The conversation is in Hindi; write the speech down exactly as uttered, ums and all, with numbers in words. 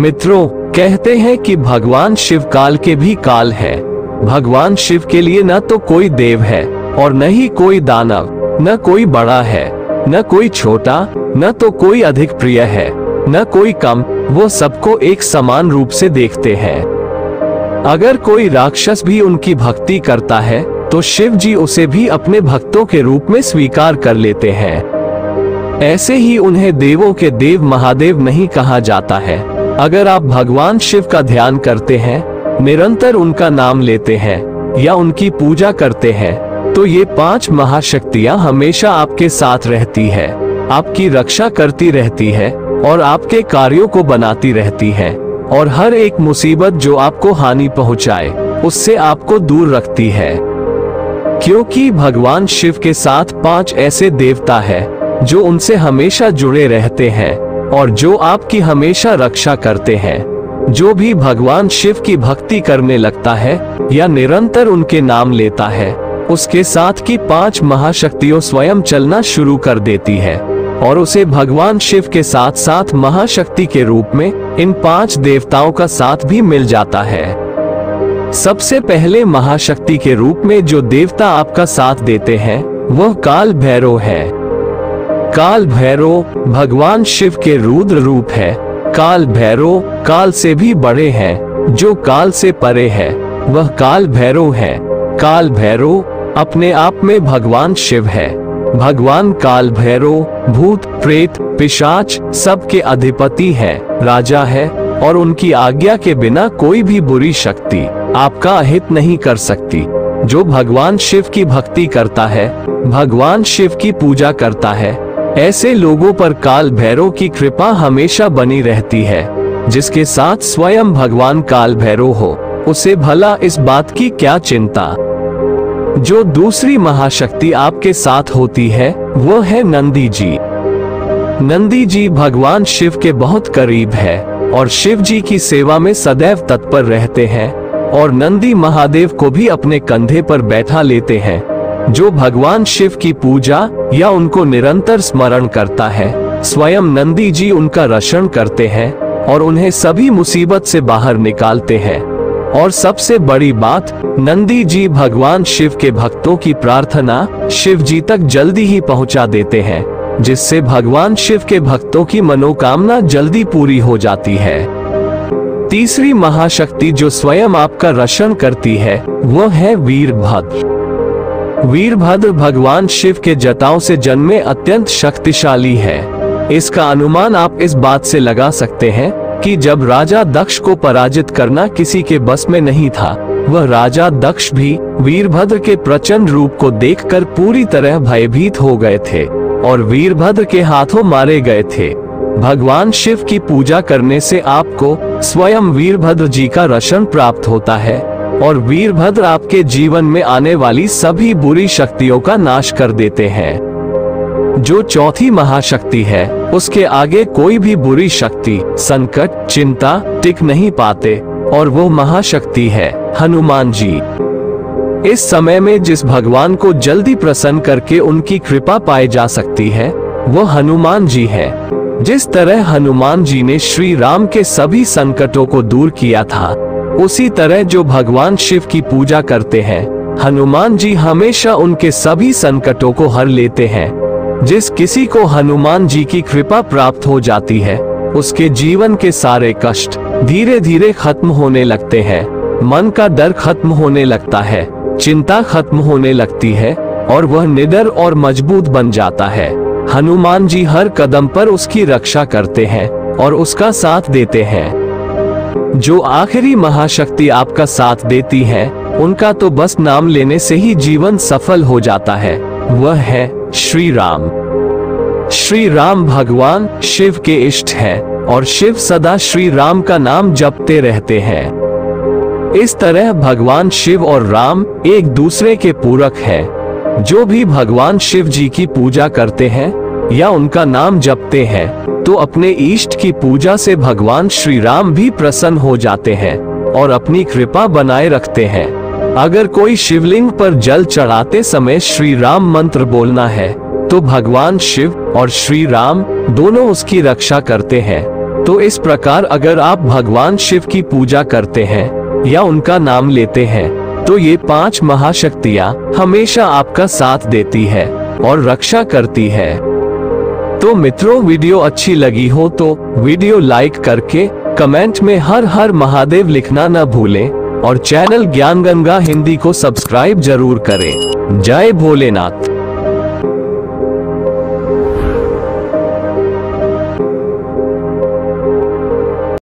मित्रों, कहते हैं कि भगवान शिव काल के भी काल है। भगवान शिव के लिए न तो कोई देव है और न ही कोई दानव, न कोई बड़ा है न कोई छोटा, न तो कोई अधिक प्रिय है न कोई कम। वो सबको एक समान रूप से देखते हैं। अगर कोई राक्षस भी उनकी भक्ति करता है तो शिव जी उसे भी अपने भक्तों के रूप में स्वीकार कर लेते हैं। ऐसे ही उन्हें देवों के देव महादेव नहीं कहा जाता है। अगर आप भगवान शिव का ध्यान करते हैं, निरंतर उनका नाम लेते हैं या उनकी पूजा करते हैं, तो ये पांच महाशक्तियां हमेशा आपके साथ रहती है, आपकी रक्षा करती रहती है और आपके कार्यों को बनाती रहती है, और हर एक मुसीबत जो आपको हानि पहुंचाए उससे आपको दूर रखती है। क्योंकि भगवान शिव के साथ पांच ऐसे देवता हैं जो उनसे हमेशा जुड़े रहते हैं और जो आपकी हमेशा रक्षा करते हैं। जो भी भगवान शिव की भक्ति करने लगता है या निरंतर उनके नाम लेता है, उसके साथ की पांच महाशक्तियों स्वयं चलना शुरू कर देती है और उसे भगवान शिव के साथ साथ महाशक्ति के रूप में इन पांच देवताओं का साथ भी मिल जाता है। सबसे पहले महाशक्ति के रूप में जो देवता आपका साथ देते हैं वह काल भैरव है। काल भैरव भगवान शिव के रुद्र रूप है। काल भैरव काल से भी बड़े हैं, जो काल से परे है वह काल भैरव है। काल भैरव अपने आप में भगवान शिव है। भगवान काल भैरव भूत प्रेत पिशाच सब के अधिपति हैं, राजा है, और उनकी आज्ञा के बिना कोई भी बुरी शक्ति आपका अहित नहीं कर सकती। जो भगवान शिव की भक्ति करता है, भगवान शिव की पूजा करता है, ऐसे लोगों पर काल भैरव की कृपा हमेशा बनी रहती है। जिसके साथ स्वयं भगवान काल भैरव हो, उसे भला इस बात की क्या चिंता। जो दूसरी महाशक्ति आपके साथ होती है वो है नंदी जी। नंदी जी भगवान शिव के बहुत करीब है और शिव जी की सेवा में सदैव तत्पर रहते हैं, और नंदी महादेव को भी अपने कंधे पर बैठा लेते हैं। जो भगवान शिव की पूजा या उनको निरंतर स्मरण करता है, स्वयं नंदी जी उनका रक्षण करते हैं और उन्हें सभी मुसीबत से बाहर निकालते हैं। और सबसे बड़ी बात, नंदी जी भगवान शिव के भक्तों की प्रार्थना शिव जी तक जल्दी ही पहुंचा देते हैं, जिससे भगवान शिव के भक्तों की मनोकामना जल्दी पूरी हो जाती है। तीसरी महाशक्ति जो स्वयं आपका रक्षण करती है वह है वीरभद्र। वीरभद्र भगवान शिव के जटाओं से जन्मे अत्यंत शक्तिशाली है। इसका अनुमान आप इस बात से लगा सकते हैं कि जब राजा दक्ष को पराजित करना किसी के बस में नहीं था, वह राजा दक्ष भी वीरभद्र के प्रचंड रूप को देखकर पूरी तरह भयभीत हो गए थे और वीरभद्र के हाथों मारे गए थे। भगवान शिव की पूजा करने से आपको स्वयं वीरभद्र जी का रक्षण प्राप्त होता है और वीरभद्र आपके जीवन में आने वाली सभी बुरी शक्तियों का नाश कर देते हैं। जो चौथी महाशक्ति है, उसके आगे कोई भी बुरी शक्ति संकट चिंता टिक नहीं पाते, और वो महाशक्ति है हनुमान जी। इस समय में जिस भगवान को जल्दी प्रसन्न करके उनकी कृपा पाए जा सकती है वो हनुमान जी है। जिस तरह हनुमान जी ने श्री राम के सभी संकटों को दूर किया था, उसी तरह जो भगवान शिव की पूजा करते हैं, हनुमान जी हमेशा उनके सभी संकटों को हर लेते हैं। जिस किसी को हनुमान जी की कृपा प्राप्त हो जाती है, उसके जीवन के सारे कष्ट धीरे धीरे खत्म होने लगते हैं, मन का डर खत्म होने लगता है, चिंता खत्म होने लगती है और वह निडर और मजबूत बन जाता है। हनुमान जी हर कदम पर उसकी रक्षा करते हैं और उसका साथ देते हैं। जो आखिरी महाशक्ति आपका साथ देती है, उनका तो बस नाम लेने से ही जीवन सफल हो जाता है, वह है श्री राम। श्री राम भगवान शिव के इष्ट हैं और शिव सदा श्री राम का नाम जपते रहते हैं। इस तरह भगवान शिव और राम एक दूसरे के पूरक हैं। जो भी भगवान शिव जी की पूजा करते हैं या उनका नाम जपते हैं, तो अपने इष्ट की पूजा से भगवान श्री राम भी प्रसन्न हो जाते हैं और अपनी कृपा बनाए रखते हैं। अगर कोई शिवलिंग पर जल चढ़ाते समय श्री राम मंत्र बोलना है, तो भगवान शिव और श्री राम दोनों उसकी रक्षा करते हैं। तो इस प्रकार अगर आप भगवान शिव की पूजा करते हैं या उनका नाम लेते हैं तो ये पांच महाशक्तियां हमेशा आपका साथ देती है और रक्षा करती है। तो मित्रों, वीडियो अच्छी लगी हो तो वीडियो लाइक करके कमेंट में हर हर महादेव लिखना न भूलें और चैनल ज्ञान गंगा हिंदी को सब्सक्राइब जरूर करें। जय भोलेनाथ।